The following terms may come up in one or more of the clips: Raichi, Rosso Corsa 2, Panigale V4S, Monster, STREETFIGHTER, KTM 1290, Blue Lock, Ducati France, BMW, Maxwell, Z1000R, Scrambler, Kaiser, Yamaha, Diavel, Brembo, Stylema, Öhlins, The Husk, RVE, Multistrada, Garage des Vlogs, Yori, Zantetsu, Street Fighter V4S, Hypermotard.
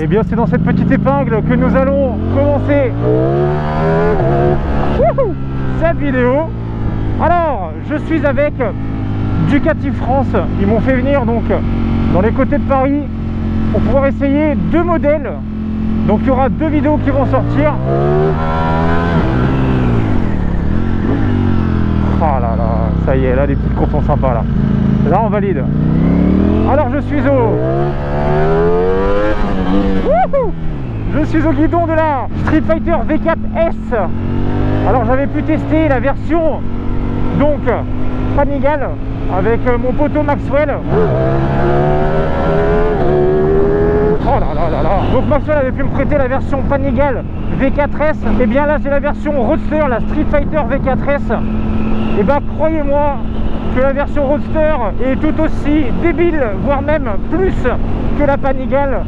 Et bien c'est dans cette petite épingle que nous allons commencer cette vidéo. Alors je suis avec Ducati France, ils m'ont fait venir donc dans les côtés de Paris pour pouvoir essayer deux modèles. Donc il y aura deux vidéos qui vont sortir. Ah là là, ça y est, là les petites courses sont sympas là. Là on valide. Alors je suis au guidon de la Street Fighter V4S. Alors j'avais pu tester la version donc Panigale avec mon poteau Maxwell. Oh là là là là. Donc Maxwell avait pu me prêter la version Panigale V4S. Et bien là j'ai la version Roadster, la Street Fighter V4S. Et bah croyez-moi que la version Roadster est tout aussi débile, voire même plus que la Panigale,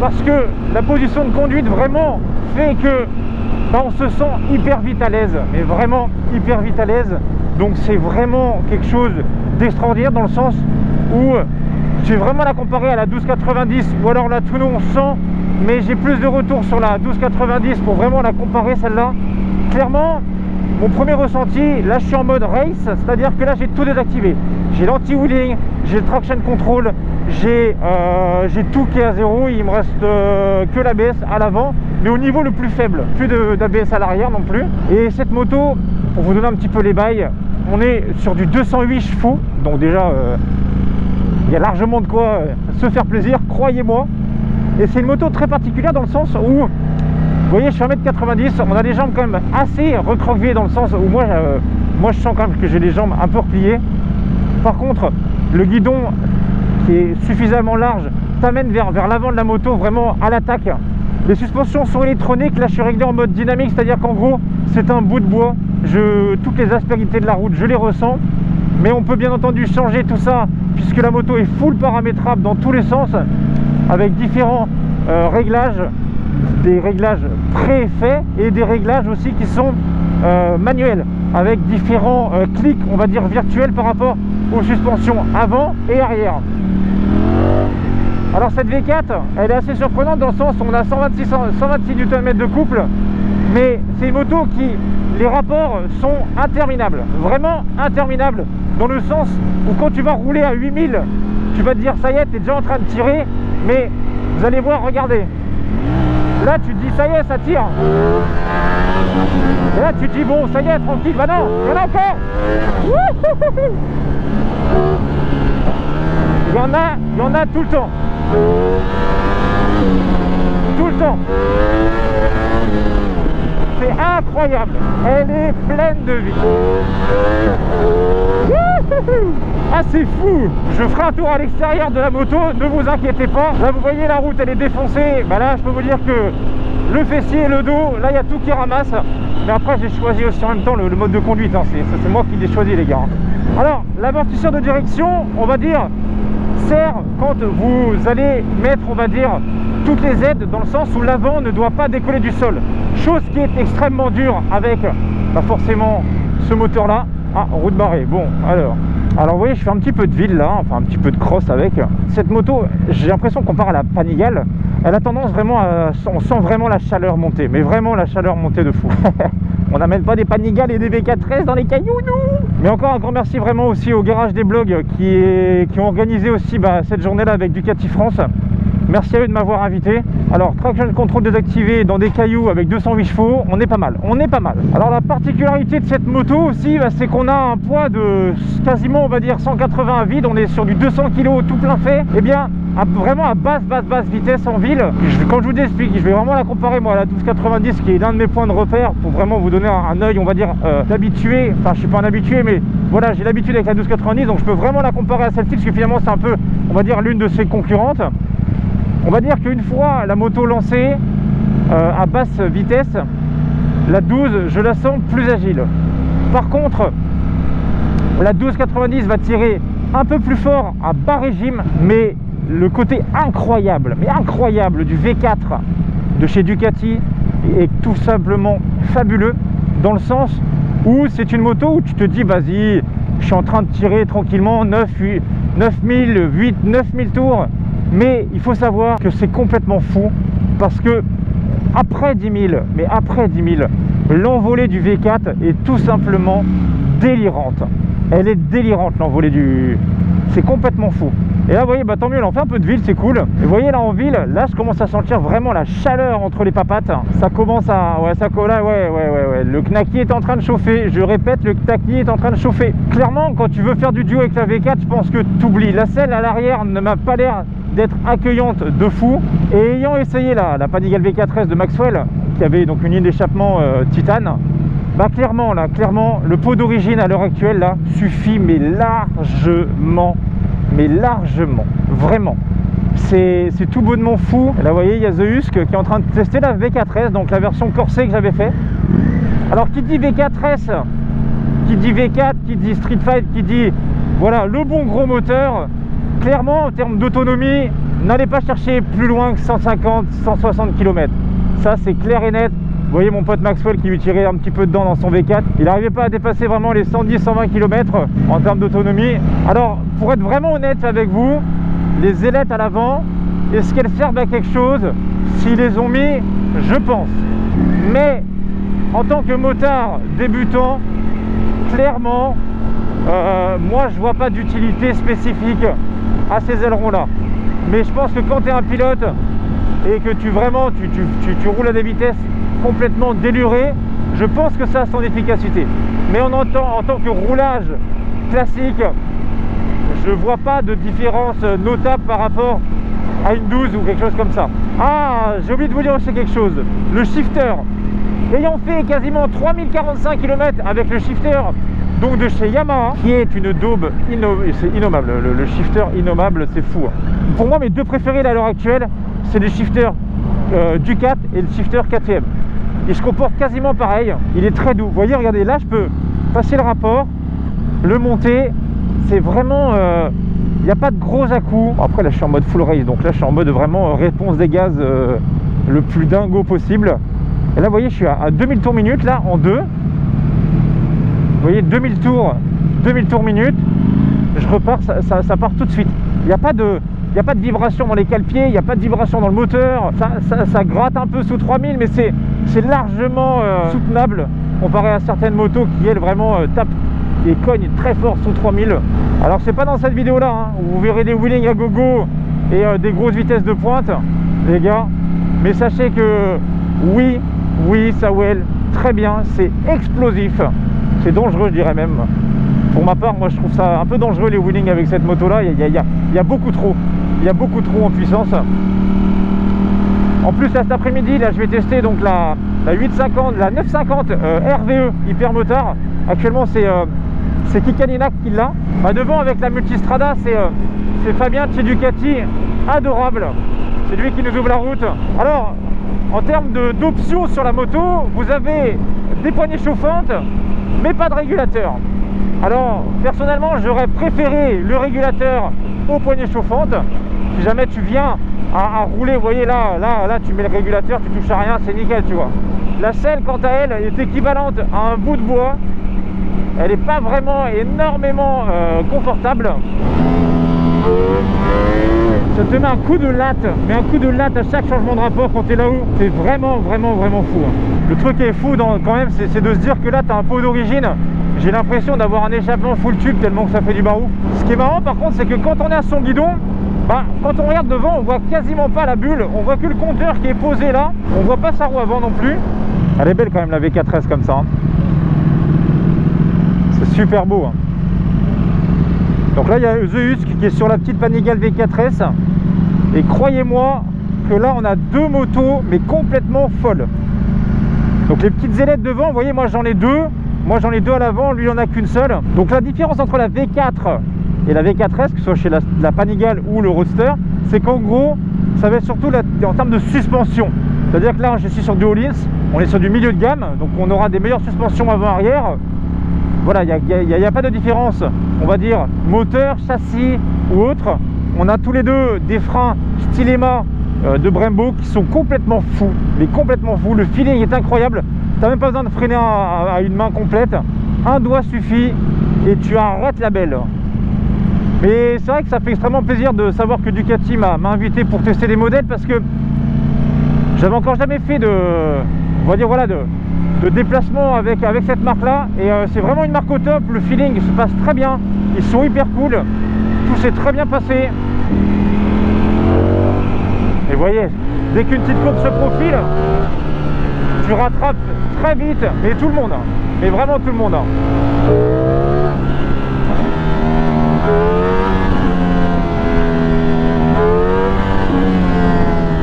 parce que la position de conduite vraiment fait que bah, on se sent hyper vite à l'aise, mais vraiment hyper vite à l'aise. Donc c'est vraiment quelque chose d'extraordinaire dans le sens où j'ai vraiment la comparée à la 1290 ou alors la Tuno 100, mais j'ai plus de retour sur la 1290 pour vraiment la comparer celle-là. Clairement, mon premier ressenti, là je suis en mode race, c'est-à-dire que là j'ai tout désactivé. J'ai l'anti-wheeling, j'ai le traction control, j'ai tout qui est à zéro, il me reste que l'ABS à l'avant, mais au niveau le plus faible, plus d'ABS à l'arrière non plus. Et cette moto, pour vous donner un petit peu les bails, on est sur du 208 chevaux, donc déjà il y a largement de quoi se faire plaisir, croyez-moi. Et c'est une moto très particulière dans le sens où, vous voyez, je suis à 1m90, on a des jambes quand même assez recroquevillées dans le sens où moi je sens quand même que j'ai les jambes un peu repliées. Par contre, le guidon qui est suffisamment large t'amène vers l'avant de la moto, vraiment à l'attaque. Les suspensions sont électroniques, là je suis réglé en mode dynamique, c'est-à-dire qu'en gros c'est un bout de bois. Toutes les aspérités de la route, je les ressens. Mais on peut bien entendu changer tout ça puisque la moto est full paramétrable dans tous les sens avec différents réglages. Des réglages préfaits et des réglages aussi qui sont manuels avec différents clics, on va dire virtuels, par rapport aux suspensions avant et arrière. Alors cette V4, elle est assez surprenante dans le sens où on a 126 Nm de couple, mais c'est une moto qui, les rapports sont interminables, vraiment interminables, dans le sens où quand tu vas rouler à 8000, tu vas te dire ça y est, t'es déjà en train de tirer, mais vous allez voir, regardez. Là tu te dis ça y est, ça tire. Et là tu te dis bon ça y est, tranquille, bah non, il y en a encore. Il y en a tout le temps. Tout le temps. C'est incroyable. Elle est pleine de vie. Ah c'est fou. Je ferai un tour à l'extérieur de la moto, ne vous inquiétez pas. Là vous voyez la route, elle est défoncée. Bah là je peux vous dire que le fessier et le dos, là il y a tout qui ramasse. Mais après j'ai choisi aussi en même temps le mode de conduite, hein. C'est moi qui l'ai choisi les gars. Alors l'amortisseur de direction, on va dire, sert quand vous allez mettre, on va dire, toutes les aides, dans le sens où l'avant ne doit pas décoller du sol. Chose qui est extrêmement dure avec bah, forcément ce moteur là. Ah, route barrée, bon alors vous voyez je fais un petit peu de ville là, enfin un petit peu de cross avec cette moto. J'ai l'impression qu'on part à la Panigale, elle a tendance vraiment à, on sent vraiment la chaleur monter, mais vraiment la chaleur monter de fou. On n'amène pas des Panigales et des V4S dans les cailloux nous. Mais encore un grand merci vraiment aussi au Garage des Vlogs qui ont organisé aussi bah, cette journée là avec Ducati France. Merci à eux de m'avoir invité. Alors, traction control désactivé dans des cailloux avec 208 chevaux, on est pas mal, on est pas mal. Alors la particularité de cette moto aussi, bah, c'est qu'on a un poids de quasiment, on va dire, 180 à vide. On est sur du 200 kg tout plein fait. Et bien, vraiment à basse vitesse en ville. Quand je vous explique, je vais vraiment la comparer moi à la 1290 qui est l'un de mes points de repère pour vraiment vous donner un œil, on va dire, d'habitué. Enfin, je suis pas un habitué, mais voilà, j'ai l'habitude avec la 1290, donc je peux vraiment la comparer à celle-ci parce que finalement c'est un peu, on va dire, l'une de ses concurrentes. On va dire qu'une fois la moto lancée à basse vitesse, la 12, je la sens plus agile. Par contre, la 1290 va tirer un peu plus fort à bas régime, mais le côté incroyable, du V4 de chez Ducati est tout simplement fabuleux, dans le sens où c'est une moto où tu te dis, vas-y, je suis en train de tirer tranquillement 9000 tours. Mais il faut savoir que c'est complètement fou, parce que après 10 000, mais après 10 000, l'envolée du V4 est tout simplement délirante. Elle est délirante, l'envolée du... C'est complètement fou. Et là, vous voyez, bah, tant mieux, là, on fait un peu de ville, c'est cool. Et vous voyez, là, en ville, là, je commence à sentir vraiment la chaleur entre les papates. Ça commence à... Ouais, ça colle, ouais. Le knacky est en train de chauffer. Je répète, le knacky est en train de chauffer. Clairement, quand tu veux faire du duo avec la V4, je pense que t'oublies. La selle à l'arrière ne m'a pas l'air d'être accueillante de fou. Et ayant essayé la Panigale V4S de Maxwell, qui avait donc une ligne d'échappement titane, bah clairement là, le pot d'origine à l'heure actuelle là suffit, mais largement, vraiment. C'est tout bonnement fou. Et là vous voyez, il y a The Husk qui est en train de tester la V4S, donc la version corsée que j'avais fait. Alors qui dit V4S, qui dit V4, qui dit Street Fight, qui dit voilà le bon gros moteur. Clairement en termes d'autonomie, n'allez pas chercher plus loin que 150, 160 km. Ça c'est clair et net. Vous voyez mon pote Maxwell qui lui tirait un petit peu dedans dans son V4. Il n'arrivait pas à dépasser vraiment les 110-120 km en termes d'autonomie. Alors, pour être vraiment honnête avec vous, les ailettes à l'avant, est-ce qu'elles servent à quelque chose? S'ils les ont mis, je pense. Mais, en tant que motard débutant, clairement, moi je vois pas d'utilité spécifique à ces ailerons-là. Mais je pense que quand tu es un pilote et que tu roules à des vitesses complètement déluré, je pense que ça a son efficacité. Mais en tant que roulage classique, je vois pas de différence notable par rapport à une 12 ou quelque chose comme ça. Ah, j'ai oublié de vous dire aussi quelque chose, le shifter. Ayant fait quasiment 3045 km avec le shifter, donc de chez Yamaha, qui est une daube innommable, le shifter innommable, c'est fou. Pour moi, mes deux préférés à l'heure actuelle, c'est les shifters Ducat et le shifter KTM. Il se comporte quasiment pareil, il est très doux. Vous voyez, regardez, là je peux passer le rapport, le monter, c'est vraiment... Il n'y a pas de gros à-coups. Après là je suis en mode full race, donc là je suis en mode vraiment réponse des gaz le plus dingo possible. Et là vous voyez, je suis à 2000 tours minute, là en 2. Vous voyez, 2000 tours minute, je repars, ça part tout de suite. Il n'y a pas de... Il n'y a pas de vibration dans les cale-pieds, il n'y a pas de vibration dans le moteur. Ça gratte un peu sous 3000, mais c'est largement soutenable comparé à certaines motos qui, elles, vraiment tapent et cognent très fort sous 3000. Alors, c'est pas dans cette vidéo-là, hein, où vous verrez des wheelings à gogo et des grosses vitesses de pointe, les gars. Mais sachez que oui, ça wheel très bien, c'est explosif. C'est dangereux, je dirais même. Pour ma part, moi, je trouve ça un peu dangereux, les wheelings avec cette moto-là. Il y a beaucoup trop. Il y a beaucoup trop en puissance. En plus là cet après-midi là je vais tester donc la 850, la 950 RVE Hypermotard. Actuellement c'est Kikaninac qui l'a. Bah, devant avec la Multistrada, c'est Fabien de chez Ducati, adorable. C'est lui qui nous ouvre la route. Alors en termes d'options sur la moto, vous avez des poignées chauffantes mais pas de régulateur. Alors personnellement j'aurais préféré le régulateur aux poignées chauffantes. Si jamais tu viens à rouler, vous voyez là, tu mets le régulateur, tu touches à rien, c'est nickel, tu vois. La selle, quant à elle, est équivalente à un bout de bois. Elle n'est pas vraiment énormément confortable. Ça te met un coup de latte, mais un coup de latte à chaque changement de rapport quand t'es là-haut. C'est vraiment fou. Le truc qui est fou quand même, c'est de se dire que là, t'as un pot d'origine. J'ai l'impression d'avoir un échappement full tube tellement que ça fait du barou. Ce qui est marrant par contre, c'est que quand on est à son guidon, bah, quand on regarde devant, on voit quasiment pas la bulle, on voit que le compteur qui est posé là, on voit pas sa roue avant non plus. Elle est belle quand même la V4S comme ça, hein. C'est super beau, hein. Donc là il y a The Husk qui est sur la petite Panigale V4S. Et croyez-moi que là on a deux motos mais complètement folles. Donc les petites ailettes devant, vous voyez, moi j'en ai deux. Moi j'en ai deux à l'avant, lui il en a qu'une seule. Donc la différence entre la V4 et la V4S, que ce soit chez la Panigale ou le Roadster, c'est qu'en gros, ça va être surtout en termes de suspension. C'est-à-dire que là je suis sur du Öhlins, on est sur du milieu de gamme, donc on aura des meilleures suspensions avant-arrière. Voilà, il n'y a pas de différence, on va dire, moteur, châssis ou autre. On a tous les deux des freins Stylema de Brembo qui sont complètement fous, mais complètement fous. Le feeling est incroyable. T'as même pas besoin de freiner à une main complète, un doigt suffit et tu arrêtes la belle. Mais c'est vrai que ça fait extrêmement plaisir de savoir que Ducati m'a invité pour tester les modèles, parce que j'avais encore jamais fait de, on va dire voilà, de déplacement avec cette marque là, et c'est vraiment une marque au top, le feeling se passe très bien, ils sont hyper cool, tout s'est très bien passé. Et vous voyez, dès qu'une petite courbe se profile, tu rattrapes très vite, mais tout le monde, mais vraiment tout le monde.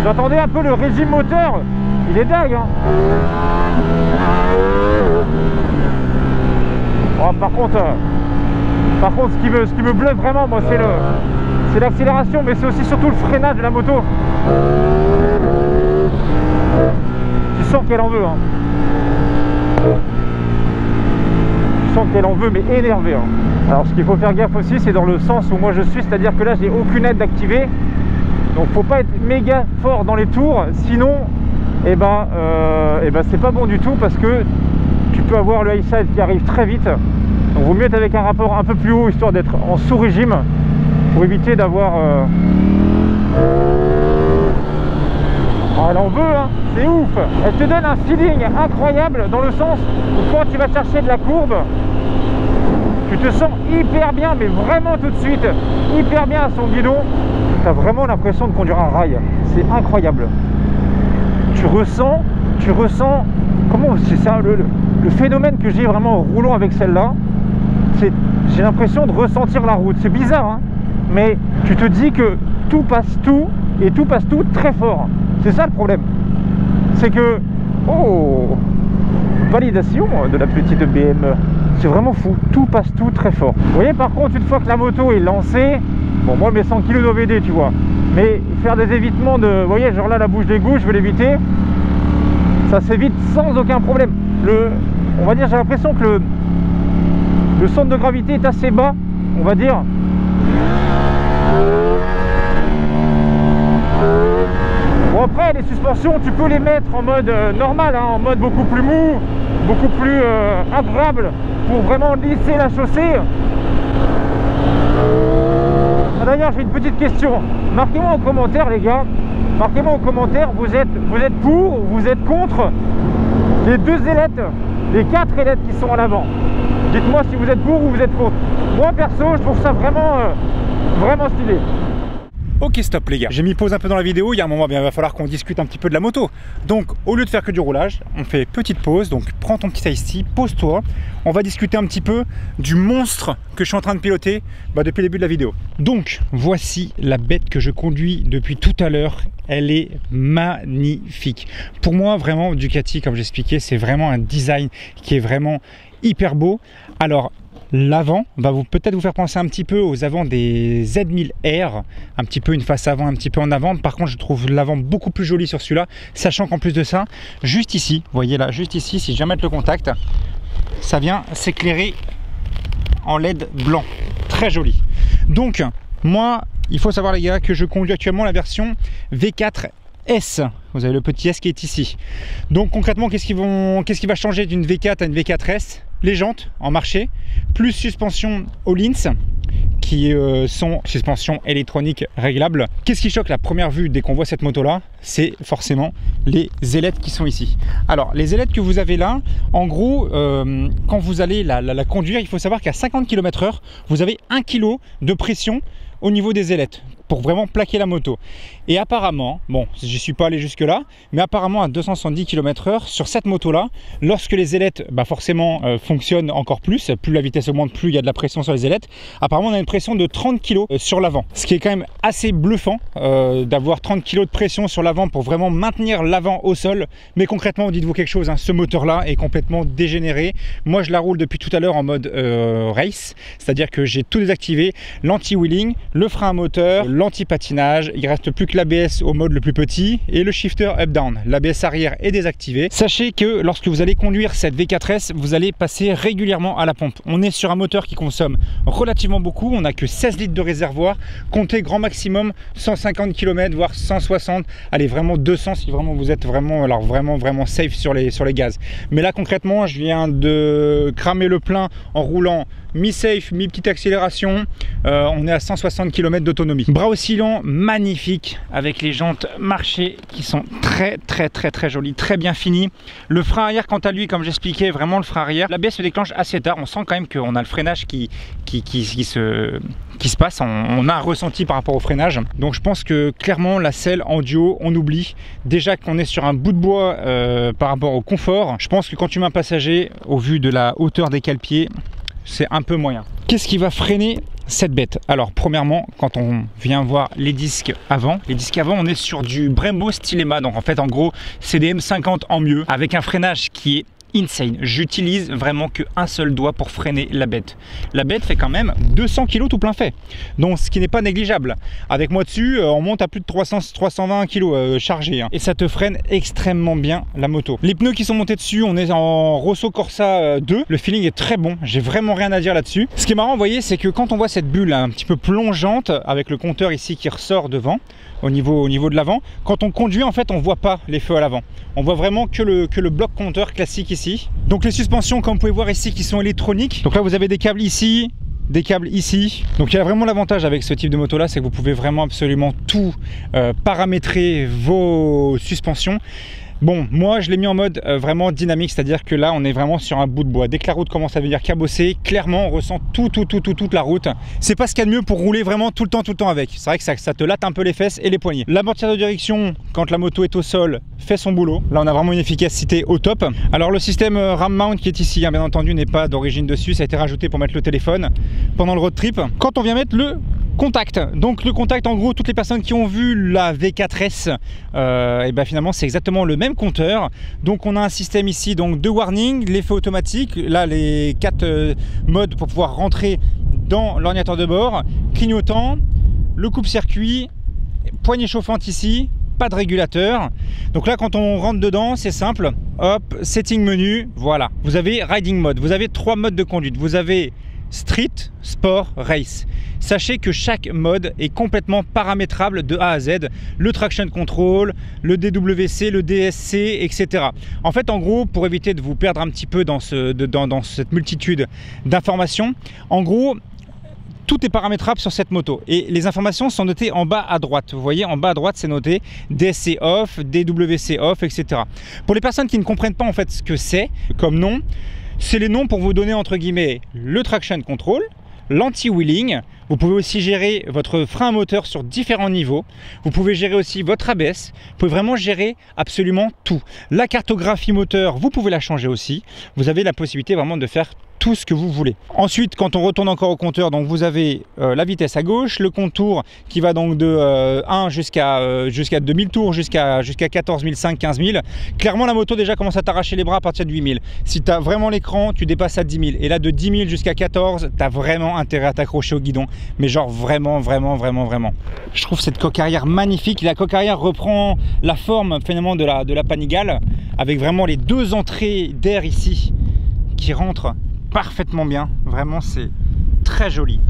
Vous entendez un peu le régime moteur, il est dingue, hein. Oh, par contre ce qui me bluffe vraiment, moi, c'est l'accélération, mais c'est aussi surtout le freinage de la moto. Tu sens qu'elle en veut, hein. Tu sens qu'elle en veut, mais énervée, hein. Alors ce qu'il faut faire gaffe aussi, c'est dans le sens où moi je suis, c'est-à-dire que là j'ai aucune aide d'activer, donc faut pas être méga fort dans les tours, sinon eh ben, c'est pas bon du tout, parce que tu peux avoir le high side qui arrive très vite, donc vaut mieux être avec un rapport un peu plus haut, histoire d'être en sous-régime, pour éviter d'avoir... Elle en veut, hein, c'est ouf. Elle te donne un feeling incroyable, dans le sens où quand tu vas chercher de la courbe, tu te sens hyper bien, mais vraiment tout de suite, hyper bien à son guidon. Tu as vraiment l'impression de conduire un rail, c'est incroyable. Tu ressens, comment c'est ça, le phénomène que j'ai vraiment en roulant avec celle-là, c'est, j'ai l'impression de ressentir la route. C'est bizarre, hein, mais tu te dis que tout passe tout, et tout passe tout très fort. C'est ça le problème. C'est que, oh, validation de la petite BMW. C'est vraiment fou, tout passe tout très fort. Vous voyez, par contre, une fois que la moto est lancée, bon, moi mes 100 kg d'OVD, tu vois, mais faire des évitements de, vous voyez, genre là la bouche d'égout, je veux l'éviter, ça s'évite sans aucun problème. On va dire, j'ai l'impression que le centre de gravité est assez bas, on va dire. Bon, après les suspensions, tu peux les mettre en mode normal, hein, en mode beaucoup plus mou, beaucoup plus agréable, pour vraiment lisser la chaussée. Ah, d'ailleurs, j'ai une petite question. Marquez-moi en commentaire, les gars. Marquez-moi en commentaire, vous êtes pour ou vous êtes contre les deux ailettes, les quatre ailettes qui sont à l'avant. Dites-moi si vous êtes pour ou vous êtes contre. Moi, perso, je trouve ça vraiment, vraiment stylé. Ok, stop les gars, j'ai mis pause un peu dans la vidéo, il y a un moment, il va falloir qu'on discute un petit peu de la moto. Donc au lieu de faire que du roulage, on fait petite pause, donc prends ton petit ici, pose-toi, on va discuter un petit peu du monstre que je suis en train de piloter depuis le début de la vidéo. Donc voici la bête que je conduis depuis tout à l'heure. Elle est magnifique. Pour moi, vraiment, Ducati, comme j'expliquais, c'est vraiment un design qui est vraiment hyper beau. Alors l'avant va peut-être vous faire penser un petit peu aux avants des Z1000R, un petit peu une face avant, un petit peu en avant. Par contre, je trouve l'avant beaucoup plus joli sur celui-là, sachant qu'en plus de ça, juste ici, vous voyez là, juste ici, si je viens mettre le contact, ça vient s'éclairer en LED blanc. Très joli. Donc, moi, il faut savoir les gars que je conduis actuellement la version V4S. Vous avez le petit S qui est ici. Donc concrètement, qu'est-ce qui va changer d'une V4 à une V4S? Les jantes en marché, plus suspension Öhlins, qui sont suspensions électroniques réglables. Qu'est-ce qui choque la première vue dès qu'on voit cette moto-là? C'est forcément les ailettes qui sont ici. Alors, les ailettes que vous avez là, en gros, quand vous allez la conduire, il faut savoir qu'à 50 km/h, vous avez 1 kg de pression au niveau des ailettes pour vraiment plaquer la moto. Et apparemment, bon, je suis pas allé jusque là, mais apparemment à 270 km/h sur cette moto là, lorsque les ailettes forcément fonctionnent encore plus, plus la vitesse augmente, plus il y a de la pression sur les ailettes, apparemment on a une pression de 30 kg sur l'avant, ce qui est quand même assez bluffant d'avoir 30 kg de pression sur l'avant pour vraiment maintenir l'avant au sol. Mais concrètement, dites-vous quelque chose, hein, ce moteur là est complètement dégénéré. Moi je la roule depuis tout à l'heure en mode race, c'est-à-dire que j'ai tout désactivé, l'anti-wheeling, le frein à moteur, l'anti-patinage, il reste plus que l'ABS au mode le plus petit et le shifter up-down. L'ABS arrière est désactivé. Sachez que lorsque vous allez conduire cette V4S, vous allez passer régulièrement à la pompe. On est sur un moteur qui consomme relativement beaucoup, on n'a que 16 litres de réservoir, comptez grand maximum 150 km, voire 160, allez vraiment 200 si vraiment vous êtes vraiment, alors vraiment safe sur les gaz. Mais là concrètement, je viens de cramer le plein en roulant mi-safe, mi-petite accélération, on est à 160 km d'autonomie. Bras oscillant magnifique avec les jantes marchées qui sont très jolies, très bien finies. Le frein arrière quant à lui, comme j'expliquais, vraiment le frein arrière, l'ABS se déclenche assez tard, on sent quand même qu'on a le freinage qui se passe, on a un ressenti par rapport au freinage. Donc je pense que clairement la selle en duo, on oublie déjà qu'on est sur un bout de bois par rapport au confort. Je pense que quand tu mets un passager, au vu de la hauteur des calepieds, c'est un peu moyen. Qu'est-ce qui va freiner cette bête? Alors premièrement, quand on vient voir les disques avant, on est sur du Brembo Stylema, donc en fait en gros c'est des M50 en mieux, avec un freinage qui est insane. J'utilise vraiment qu'un seul doigt pour freiner la bête. La bête fait quand même 200 kg tout plein fait, donc ce qui n'est pas négligeable. Avec moi dessus, on monte à plus de 320 kg chargé, hein. Et ça te freine extrêmement bien la moto. Les pneus qui sont montés dessus, on est en Rosso Corsa 2. Le feeling est très bon, j'ai vraiment rien à dire là-dessus. Ce qui est marrant, vous voyez, c'est que quand on voit cette bulle un petit peu plongeante avec le compteur ici qui ressort devant, au niveau de l'avant, quand on conduit, en fait, on voit pas les feux à l'avant. On voit vraiment que le bloc compteur classique ici. Donc les suspensions, comme vous pouvez voir ici, qui sont électroniques. Donc là vous avez des câbles ici, des câbles ici. Donc il y a vraiment l'avantage avec ce type de moto là, c'est que vous pouvez vraiment absolument tout paramétrer vos suspensions. Bon, moi je l'ai mis en mode vraiment dynamique, c'est-à-dire que là on est vraiment sur un bout de bois. Dès que la route commence à devenir cabossée, clairement on ressent toute la route. C'est pas ce qu'il y a de mieux pour rouler vraiment tout le temps avec. C'est vrai que ça te latte un peu les fesses et les poignets. La portière de direction, quand la moto est au sol, fait son boulot. Là on a vraiment une efficacité au top. Alors le système ram mount qui est ici, hein, bien entendu, n'est pas d'origine dessus. Ça a été rajouté pour mettre le téléphone pendant le road trip. Quand on vient mettre le contact, donc le contact, en gros toutes les personnes qui ont vu la V4S, et ben finalement c'est exactement le même compteur. Donc on a un système ici, donc de warning, les feux automatiques, là les 4 modes pour pouvoir rentrer dans l'ordinateur de bord, clignotant, le coupe-circuit, poignée chauffante ici, pas de régulateur. Donc là quand on rentre dedans, c'est simple, hop, setting menu, voilà. Vous avez riding mode, vous avez 3 modes de conduite, vous avez street, sport, race. Sachez que chaque mode est complètement paramétrable de A à Z. Le traction control, le DWC, le DSC, etc. En fait, en gros, pour éviter de vous perdre un petit peu dans cette multitude d'informations, en gros, tout est paramétrable sur cette moto. Et les informations sont notées en bas à droite. Vous voyez, en bas à droite, c'est noté DSC off, DWC off, etc. Pour les personnes qui ne comprennent pas en fait ce que c'est comme nom, c'est les noms pour vous donner entre guillemets le traction control, l'anti-wheeling. Vous pouvez aussi gérer votre frein moteur sur différents niveaux. Vous pouvez gérer aussi votre ABS. Vous pouvez vraiment gérer absolument tout. La cartographie moteur, vous pouvez la changer aussi. Vous avez la possibilité vraiment de faire tout ce que vous voulez. Ensuite, quand on retourne encore au compteur, donc vous avez la vitesse à gauche, le contour qui va donc de 1 jusqu'à 2000 tours, jusqu'à 14 500, 15 000. Clairement, la moto déjà commence à t'arracher les bras à partir de 8 000. Si tu as vraiment l'écran, tu dépasses à 10 000. Et là, de 10 000 jusqu'à 14, tu as vraiment intérêt à t'accrocher au guidon. Mais genre vraiment. Je trouve cette coque arrière magnifique. La coque arrière reprend la forme finalement de la Panigale, avec vraiment les 2 entrées d'air ici qui rentrent parfaitement bien. Vraiment, c'est très joli,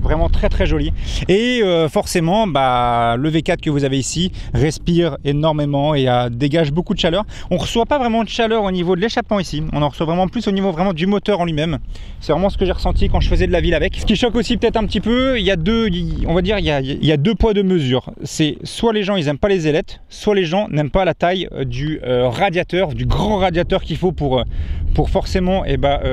vraiment très joli. Et forcément, bah, le V4 que vous avez ici respire énormément et dégage beaucoup de chaleur. On ne reçoit pas vraiment de chaleur au niveau de l'échappement ici, on en reçoit vraiment plus au niveau vraiment du moteur en lui-même. C'est vraiment ce que j'ai ressenti quand je faisais de la ville avec. Ce qui choque aussi peut-être un petit peu, il y a deux poids deux mesures. C'est soit les gens ils n'aiment pas les ailettes, soit les gens n'aiment pas la taille du radiateur, du grand radiateur qu'il faut pour forcément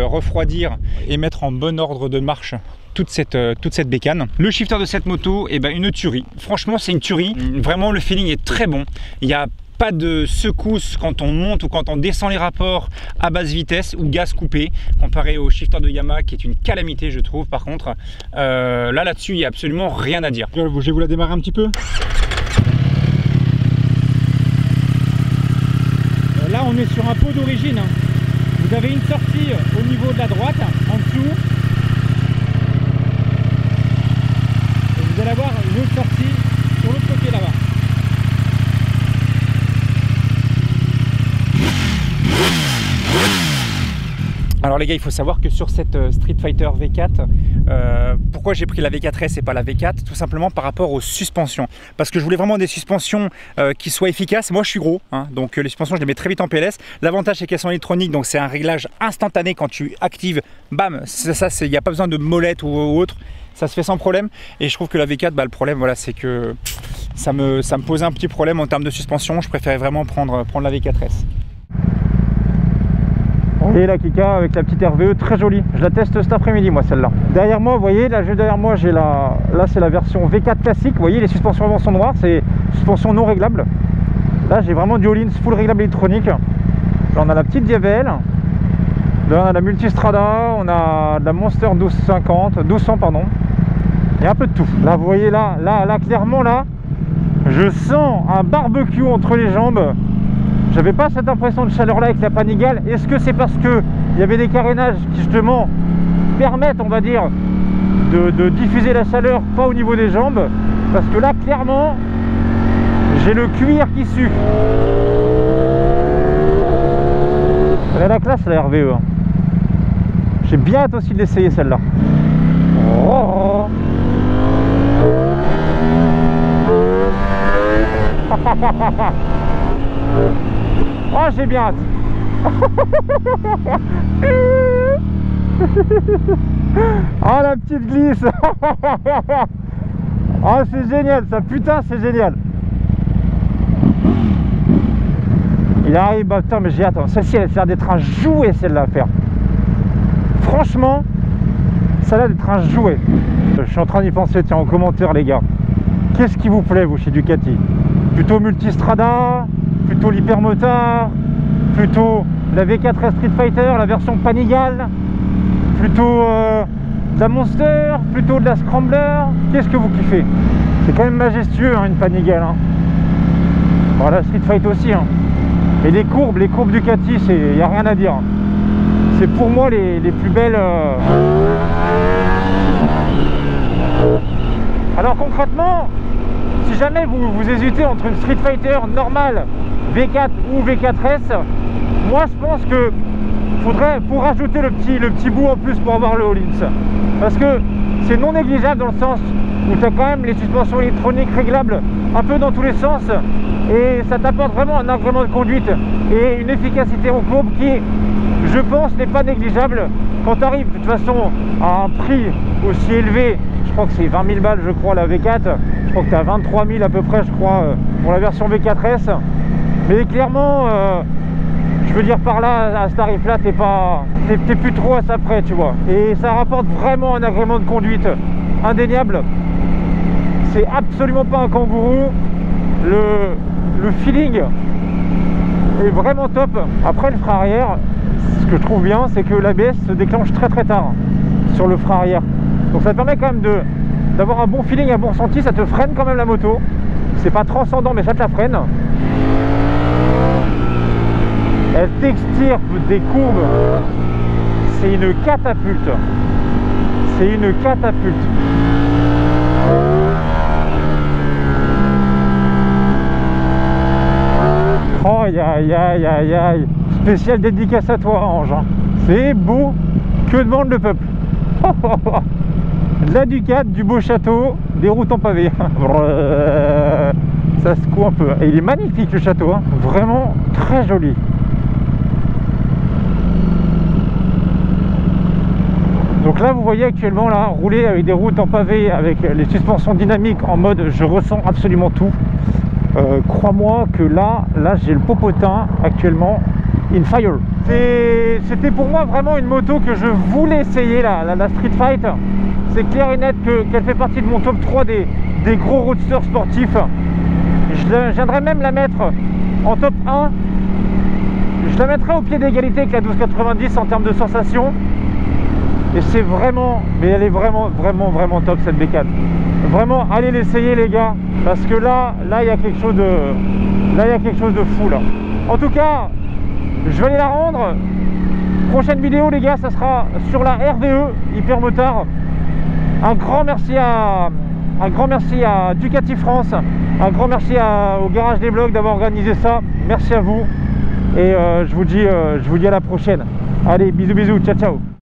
refroidir et mettre en bon ordre de marche toute cette bécane. Le shifter de cette moto, une tuerie. Franchement, c'est une tuerie. Vraiment, le feeling est très bon. Il n'y a pas de secousse quand on monte ou quand on descend les rapports à basse vitesse ou gaz coupé, comparé au shifter de Yamaha qui est une calamité, je trouve. Par contre, là-dessus, il n'y a absolument rien à dire. Je vais vous la démarrer un petit peu. Là, on est sur un pot d'origine. Vous avez une sortie au niveau de la droite, en dessous. Vous allez avoir une autre sortie sur l'autre côté là-bas. Alors les gars, il faut savoir que sur cette Street Fighter V4, pourquoi j'ai pris la V4S et pas la V4? Tout simplement par rapport aux suspensions. Parce que je voulais vraiment des suspensions qui soient efficaces. Moi je suis gros, hein, donc les suspensions je les mets très vite en PLS. L'avantage c'est qu'elles sont électroniques, donc c'est un réglage instantané. Quand tu actives, bam, il n'y a pas besoin de molette ou autre. Ça se fait sans problème. Et je trouve que la V4, bah, le problème voilà, c'est que ça me posait un petit problème en termes de suspension. Je préférais vraiment prendre la V4S. Et la Kika avec la petite RVE, très jolie. Je la teste cet après-midi, moi, celle-là. Derrière moi, vous voyez, là, derrière moi, j'ai la... Là, c'est la version V4 classique. Vous voyez, les suspensions avant sont noires. C'est suspension non réglable. Là, j'ai vraiment du Öhlins full réglable électronique. Là, on a la petite Diavel. Là, on a la Multistrada. On a la Monster 1200, pardon. Il y a un peu de tout. Là, vous voyez, là, clairement, là, je sens un barbecue entre les jambes. J'avais pas cette impression de chaleur là avec la Panigale. Est-ce que c'est parce qu'il y avait des carénages qui justement permettent, on va dire, de diffuser la chaleur, pas au niveau des jambes? Parce que là, clairement, j'ai le cuir qui sue. Elle a la classe, la RVE. J'ai bien hâte aussi de l'essayer, celle-là. Oh. Oh, j'ai bien hâte. Oh, la petite glisse. Oh, c'est génial ça, putain, c'est génial. Il arrive, bah putain, mais j'ai hâte. Celle-ci, elle a l'air d'être un jouet, celle-là, à faire. Franchement, celle-là d'être un jouet. Je suis en train d'y penser, tiens, en commentaire, les gars. Qu'est-ce qui vous plaît, vous, chez Ducati? Plutôt Multistrada, plutôt l'Hypermotard, plutôt la V4S Street Fighter, la version Panigale, plutôt de la Monster, plutôt de la Scrambler. Qu'est-ce que vous kiffez? C'est quand même majestueux, hein, une Panigale. Hein. Bon, la Street Fight aussi. Hein. Et les courbes Ducati, il n'y a rien à dire. C'est pour moi les plus belles... Alors concrètement, si jamais vous hésitez entre une Street Fighter normale V4 ou V4S, moi je pense que faudrait, pour rajouter le petit bout en plus pour avoir le Öhlins, parce que c'est non négligeable dans le sens où tu as quand même les suspensions électroniques réglables un peu dans tous les sens, et ça t'apporte vraiment un agrément de conduite et une efficacité en courbe qui, je pense, n'est pas négligeable quand tu arrives de toute façon à un prix aussi élevé. Je crois que c'est 20 000 balles, je crois, la V4. Je crois que tu as 23 000 à peu près, je crois, pour la version V4S. Mais clairement, je veux dire par là, à ce tarif-là, t'es plus trop à ça près, tu vois. Et ça rapporte vraiment un agrément de conduite indéniable. C'est absolument pas un kangourou. Le feeling est vraiment top. Après, le frein arrière, ce que je trouve bien, c'est que l'ABS se déclenche très très tard sur le frein arrière. Donc ça te permet quand même d'avoir un bon feeling, un bon ressenti, ça te freine quand même la moto. C'est pas transcendant, mais ça te la freine. Elle t'extirpe des courbes. C'est une catapulte. C'est une catapulte. Oh, aïe aïe aïe aïe aïe. Spéciale dédicace à toi, Ange. C'est beau. Que demande le peuple? De la Ducat, du beau château, des routes en pavé. Ça secoue un peu. Et il est magnifique, le château, hein. Vraiment très joli. Donc là, vous voyez actuellement, là, rouler avec des routes en pavé, avec les suspensions dynamiques en mode je ressens absolument tout. Crois-moi que là j'ai le popotin actuellement in fire. C'était pour moi vraiment une moto que je voulais essayer, la Street Fight. C'est clair et net qu'elle fait partie de mon top 3 des gros roadsters sportifs. Je viendrais même la mettre en top 1. Je la mettrais au pied d'égalité avec la 1290 en termes de sensations. Et c'est vraiment, mais elle est vraiment, vraiment, vraiment top, cette bécane. Vraiment, allez l'essayer, les gars. Parce que là, il y a quelque chose de fou, là. En tout cas, je vais aller la rendre. Prochaine vidéo, les gars, ça sera sur la RVE Hypermotard. Un grand merci à Ducati France. Un grand merci au Garage des Vlogs d'avoir organisé ça. Merci à vous. Et je vous dis à la prochaine. Allez, bisous, ciao, ciao.